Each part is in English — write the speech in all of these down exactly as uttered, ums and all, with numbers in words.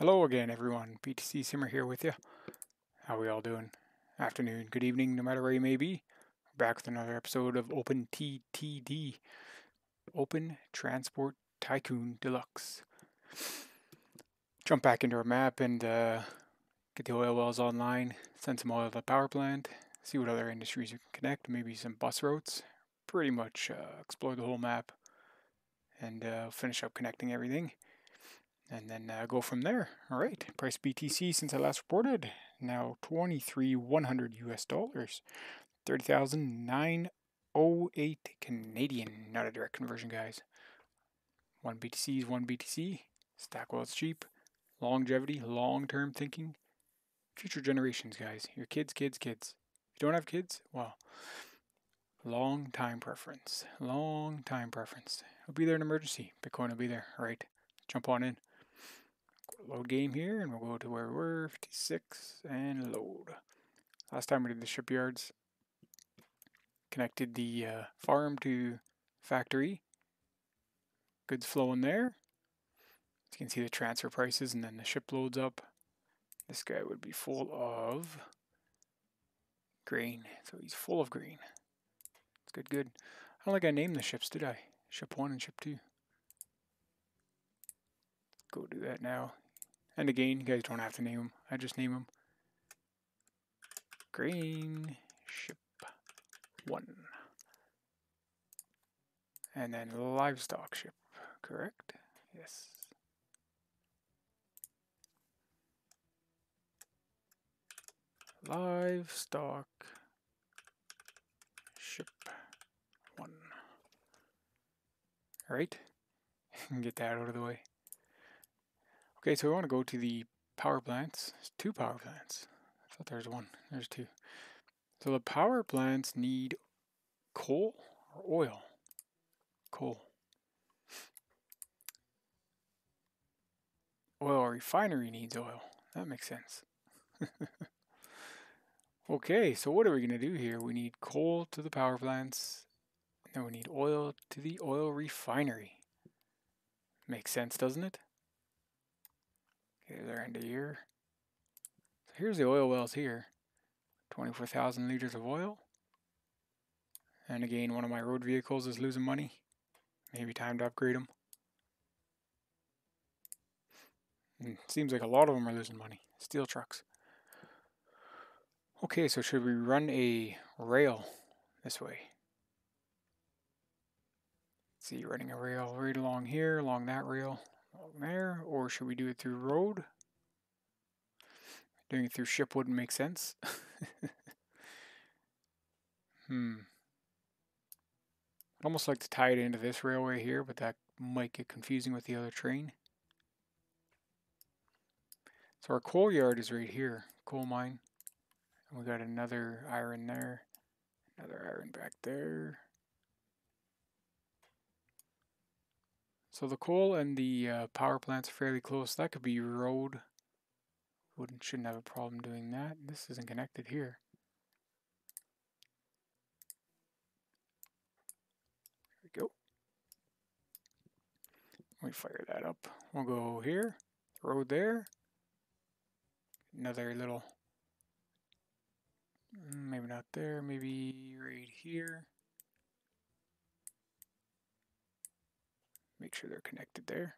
Hello again, everyone. B T C Simmer here with you. How are we all doing? Afternoon, good evening, no matter where you may be. We're back with another episode of Open T T D, Open Transport Tycoon Deluxe. Jump back into our map and uh, get the oil wells online, send some oil to the power plant, see what other industries you can connect, maybe some bus routes. Pretty much uh, explore the whole map and uh, finish up connecting everything. And then uh, go from there. All right, price B T C since I last reported, now twenty-three thousand one hundred U S dollars, thirty thousand nine hundred eight Canadian. Not a direct conversion, guys. One B T C is one B T C. Stack while it's cheap. Longevity, long-term thinking. Future generations, guys. Your kids, kids, kids. If you don't have kids, well, long time preference. Long time preference. It'll be there in emergency. Bitcoin will be there. All right, jump on in. Load game here, and we'll go to where we were, fifty-six, and load. Last time we did the shipyards, connected the uh, farm to factory. Goods flowing there. As you can see, the transfer prices, and then the ship loads up. This guy would be full of grain, so he's full of grain. It's good, good. I don't think I named the ships, did I? Ship one and ship two. Go do that now. And again, you guys don't have to name them. I just name them. Grain ship one. And then livestock ship, correct? Yes. Livestock ship one. All right. Get that out of the way. Okay, so we want to go to the power plants. There's two power plants. I thought there was one. There's two. So the power plants need coal or oil? Coal. Oil refinery needs oil. That makes sense. Okay, so what are we going to do here? We need coal to the power plants, and then we need oil to the oil refinery. Makes sense, doesn't it? Their end of year. So here's the oil wells here. twenty-four thousand liters of oil. And again, one of my road vehicles is losing money. Maybe time to upgrade them. And it seems like a lot of them are losing money. Steel trucks. Okay, so should we run a rail this way? Let's see, running a rail right along here, along that rail. There, or should we do it through road? Doing it through ship wouldn't make sense. hmm. I'd almost like to tie it into this railway here, but that might get confusing with the other train. So our coal yard is right here, coal mine. And we got another iron there, another iron back there. So the coal and the uh, power plants are fairly close. That could be road. Wouldn't shouldn't have a problem doing that. This isn't connected here. There we go. We fire that up. We'll go here. Road there. Another little. Maybe not there. Maybe right here. Make sure they're connected there.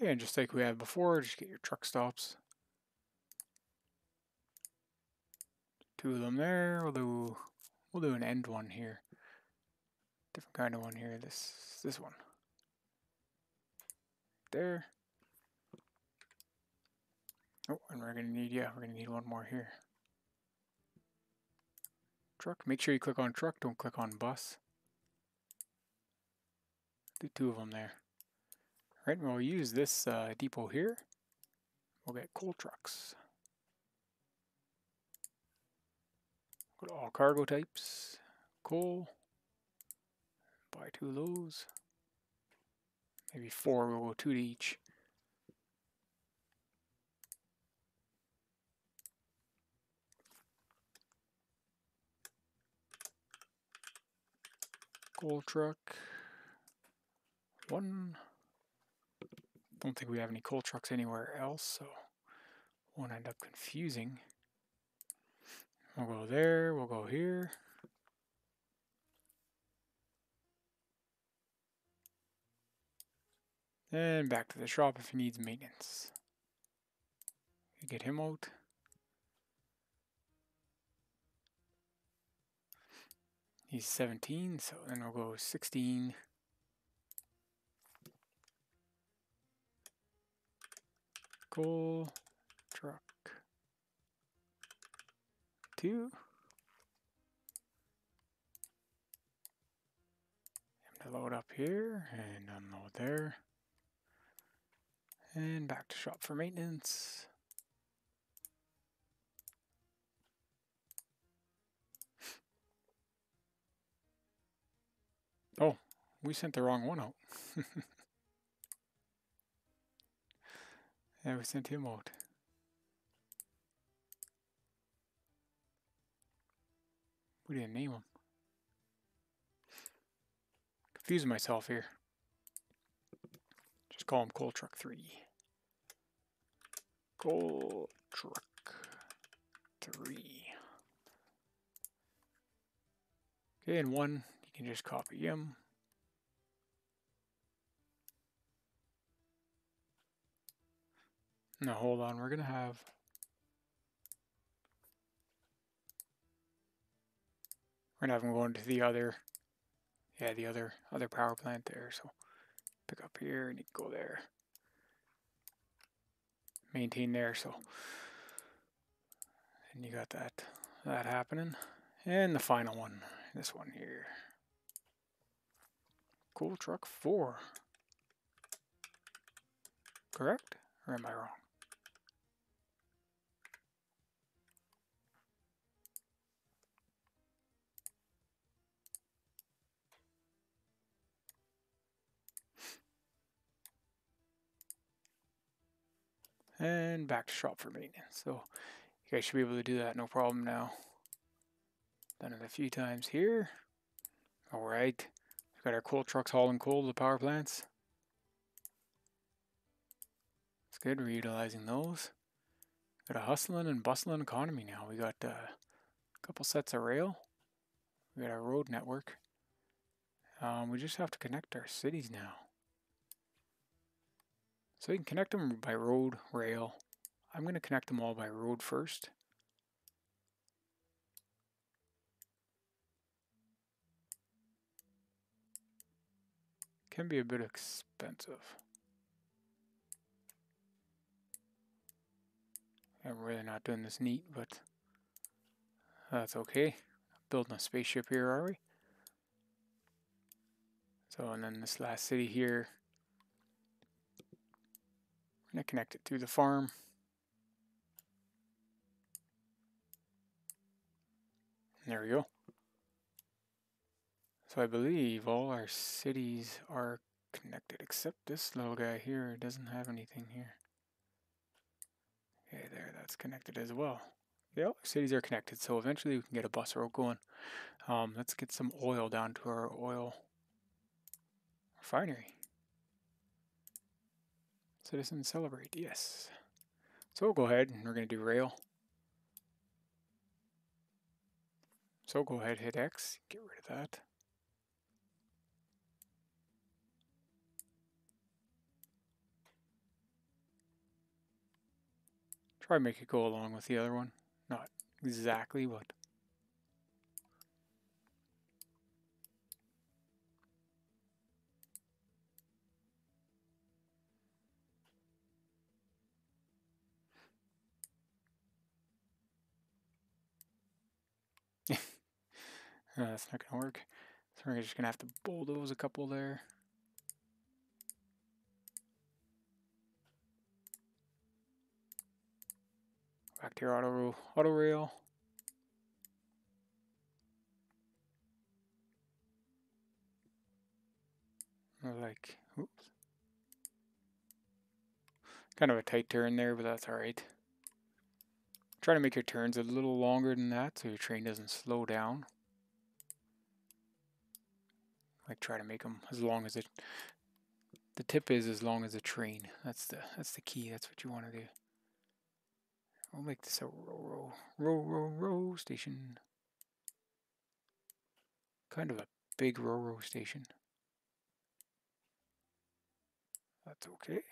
Okay, and just like we had before, just get your truck stops. Two of them there. We'll do we'll do an end one here. Different kind of one here. This this one. There. Oh, and we're gonna need yeah, we're gonna need one more here. Truck. Make sure you click on truck, don't click on bus. Do two of them there. Alright, we'll use this uh, depot here. We'll get coal trucks. Go to all cargo types. Coal. Buy two of those. Maybe four, we'll go two to each. Coal truck, one. Don't think we have any coal trucks anywhere else, so won't end up confusing. We'll go there, we'll go here. And back to the shop if he needs maintenance. Get him out. He's seventeen, so then we'll go sixteen. Coal truck two. I'm gonna load up here and unload there. And back to shop for maintenance. Oh, we sent the wrong one out. Yeah, we sent him out. We didn't name him. Confusing myself here. Just call him Coal Truck three. Coal Truck three. Okay, and one. You can just copy him. Now hold on, we're gonna have we're gonna have him go into the other yeah, the other other power plant there, so pick up here and you can go there. Maintain there, so and you got that that happening. And the final one, this one here. Coal Truck four. Correct? Or am I wrong? And back to shop for maintenance. So you guys should be able to do that no problem now. Done it a few times here. All right. Got our coal trucks hauling coal to the power plants. It's good, we're utilizing those. Got a hustling and bustling economy now. We got uh, a couple sets of rail. We got our road network. Um, we just have to connect our cities now. So you can connect them by road, rail. I'm gonna connect them all by road first. Can be a bit expensive. I'm really not doing this neat, but that's okay. Building a spaceship here, are we? So, and then this last city here, we're gonna connect it to the farm. And there we go. So I believe all our cities are connected, except this little guy here doesn't have anything here. Okay, there, that's connected as well. Yep, cities are connected, so eventually we can get a bus route going. Um, let's get some oil down to our oil refinery. Citizens celebrate, yes. So we'll go ahead and we're gonna do rail. So go ahead, hit X, get rid of that. Try make it go along with the other one. Not exactly, but no, that's not gonna work. So we're just gonna have to bulldoze a couple there. Back to your auto, auto rail. Like, oops. Kind of a tight turn there, but that's all right. Try to make your turns a little longer than that so your train doesn't slow down. Like, try to make them as long as it The tip is as long as a train. That's the that's the key. That's what you want to do. We'll make this a row, row, row, row, row station. Kind of a big row, row station. That's okay.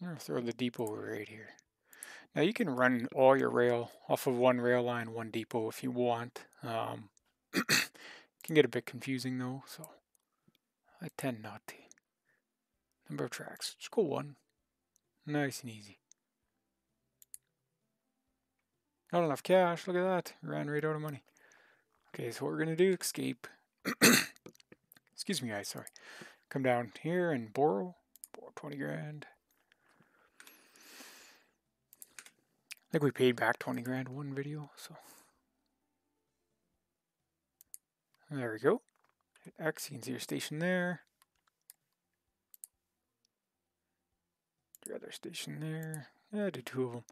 I'm going to throw the depot right here. Now you can run all your rail off of one rail line, one depot if you want. Um, can get a bit confusing though, so I tend not to. Number of tracks, just go one. Nice and easy. Not enough cash, look at that. Ran right out of money. Okay, so what we're going to do, escape. Excuse me guys, sorry. Come down here and borrow. Borrow twenty grand. I think we paid back twenty grand one video, so. There we go. Hit X, you can see your station there. Your other station there. Yeah, I did two of them.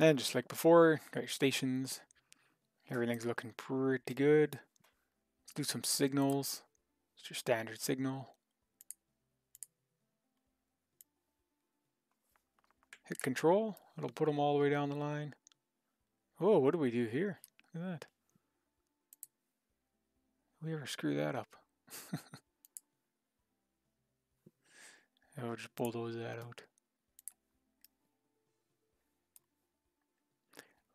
And just like before, got your stations. Everything's looking pretty good. Let's do some signals. It's your standard signal. Hit control. It'll put them all the way down the line. Oh, what do we do here? Look at that. Did we ever screw that up? I'll just bulldoze that out.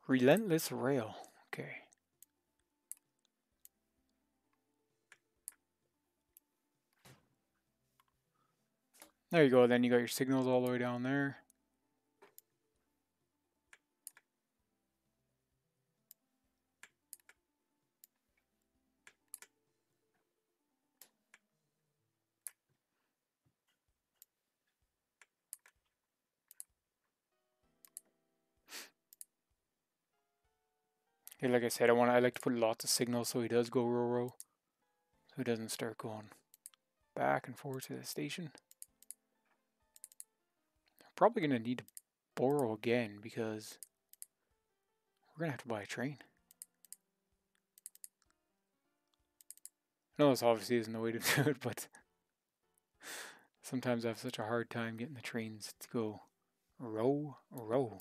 Relentless rail. Okay. There you go, then you got your signals all the way down there. Like I said, I want I like to put lots of signals so he does go row row, so he doesn't start going back and forth to the station. I'm probably gonna need to borrow again because we're gonna have to buy a train. I know this obviously isn't the way to do it, but sometimes I have such a hard time getting the trains to go row row.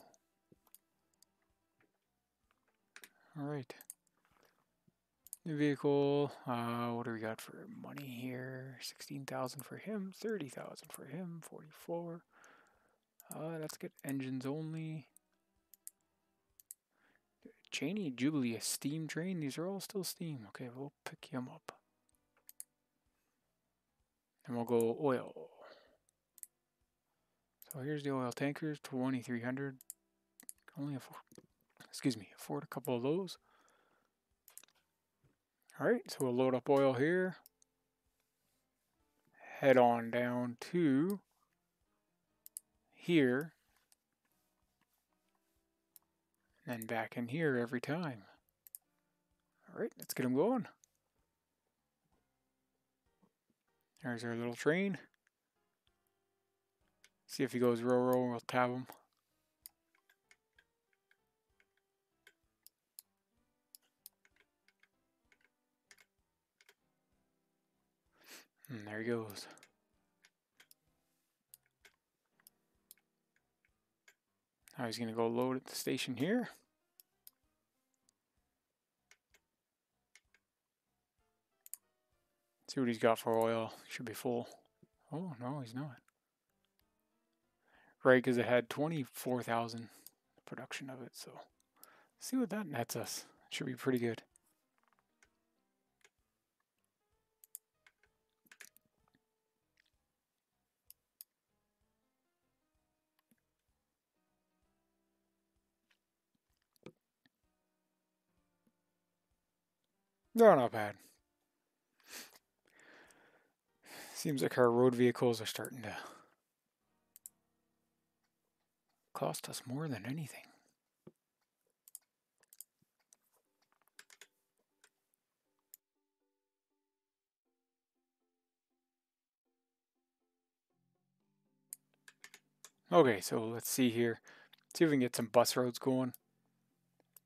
All right, new vehicle, uh, what do we got for money here? sixteen thousand for him, thirty thousand for him, forty-four. Uh, let's get engines only. Cheney, Jubilee, a steam train. These are all still steam. Okay, we'll pick him up. And we'll go oil. So here's the oil tankers, twenty-three hundred. Only a four. Excuse me, afford a couple of those. All right, so we'll load up oil here. Head on down to here. And then back in here every time. All right, let's get them going. There's our little train. See if he goes row, row, we'll tab him. And there he goes. Now he's going to go load at the station here. See what he's got for oil. Should be full. Oh, no, he's not. Right, because it had twenty-four thousand production of it. So see what that nets us. Should be pretty good. No, not bad. Seems like our road vehicles are starting to cost us more than anything. Okay, so let's see here. Let's see if we can get some bus roads going.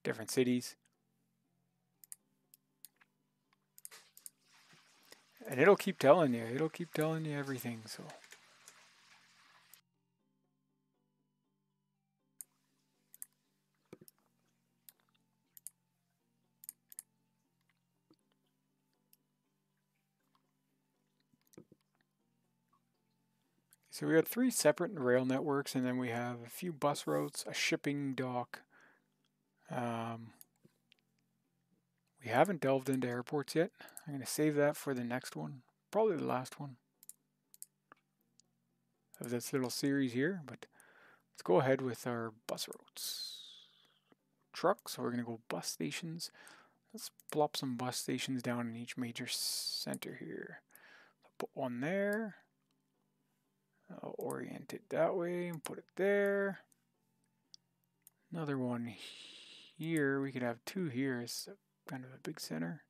Different cities. And it'll keep telling you. It'll keep telling you everything. So So we got three separate rail networks, and then we have a few bus routes, a shipping dock. Um, we haven't delved into airports yet. I'm going to save that for the next one, probably the last one of this little series here. But let's go ahead with our bus routes. Trucks, so we're going to go bus stations. Let's plop some bus stations down in each major center here. Put one there. I'll orient it that way and put it there. Another one here. We could have two here. It's kind of a big center.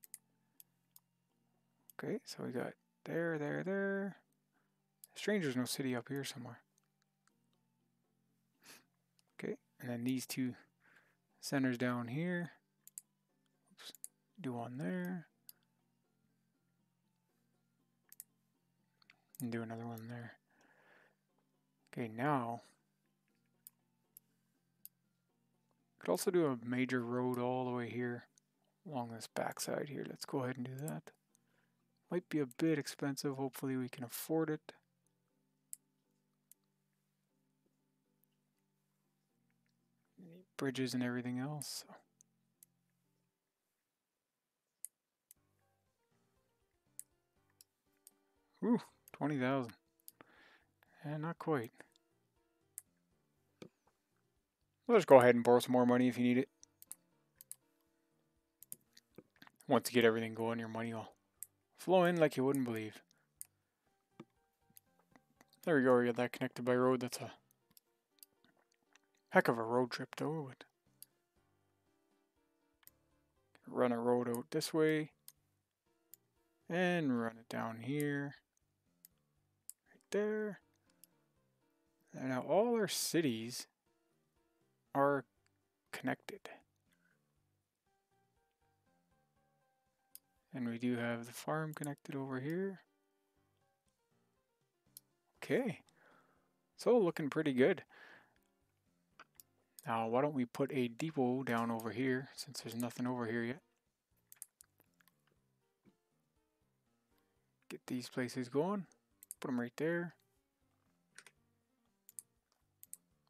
Okay, so we got there, there, there. Stranger's No City up here somewhere. Okay, and then these two centers down here. Oops, do one there. And do another one there. Okay, now, could also do a major road all the way here along this backside here. Let's go ahead and do that. Might be a bit expensive. Hopefully we can afford it. Bridges and everything else. So. Ooh, twenty thousand. Eh, not quite. Let's go ahead and borrow some more money if you need it. Once you get everything going, your money will flow in like you wouldn't believe. There we go, we got that connected by road. That's a heck of a road trip though. Run a road out this way. And run it down here. Right there. And now all our cities are connected. And we do have the farm connected over here. Okay. So looking pretty good. Now why don't we put a depot down over here since there's nothing over here yet. Get these places going. Put them right there.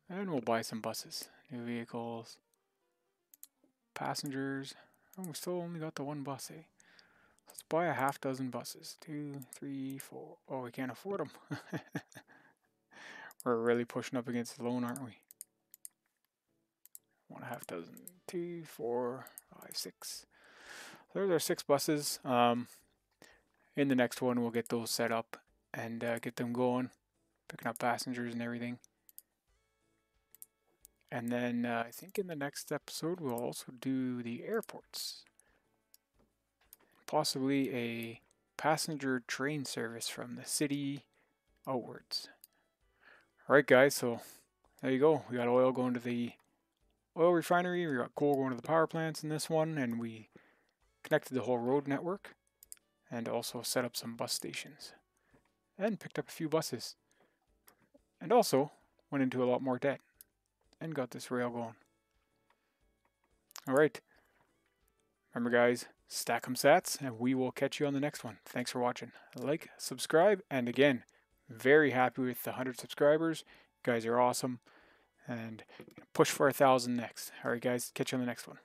And we'll buy some buses, new vehicles, passengers. Oh, we still only got the one bus, eh? Let's buy a half dozen buses. Two, three, four. Oh, we can't afford them. We're really pushing up against the loan, aren't we? One and a half dozen. Two, four, five, six. So there's our six buses. Um, in the next one, we'll get those set up and uh, get them going, picking up passengers and everything. And then uh, I think in the next episode, we'll also do the airports. Possibly a passenger train service from the city outwards. Alright guys, so there you go. We got oil going to the oil refinery. We got coal going to the power plants in this one. And we connected the whole road network. And also set up some bus stations. And picked up a few buses. And also went into a lot more debt. And got this rail going. Alright. Remember guys, stack 'em sats, and we will catch you on the next one. Thanks for watching. Like, subscribe, and again, very happy with the one hundred subscribers. You guys are awesome. And push for a thousand next. Alright guys, catch you on the next one.